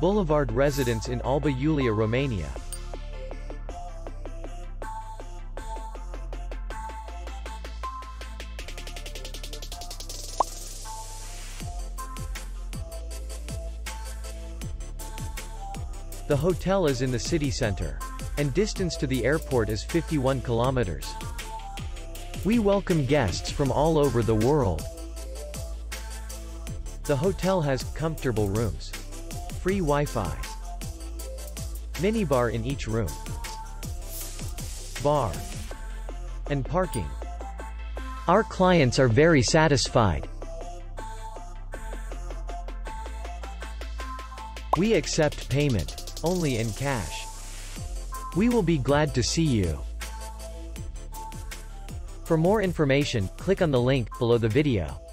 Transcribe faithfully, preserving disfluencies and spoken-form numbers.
Boulevard Residence in Alba Iulia, Romania. The hotel is in the city center, and distance to the airport is fifty-one kilometers. We welcome guests from all over the world. The hotel has comfortable rooms, free Wi-Fi, minibar in each room, bar, and parking. Our clients are very satisfied. We accept payment only in cash. We will be glad to see you. For more information, click on the link below the video.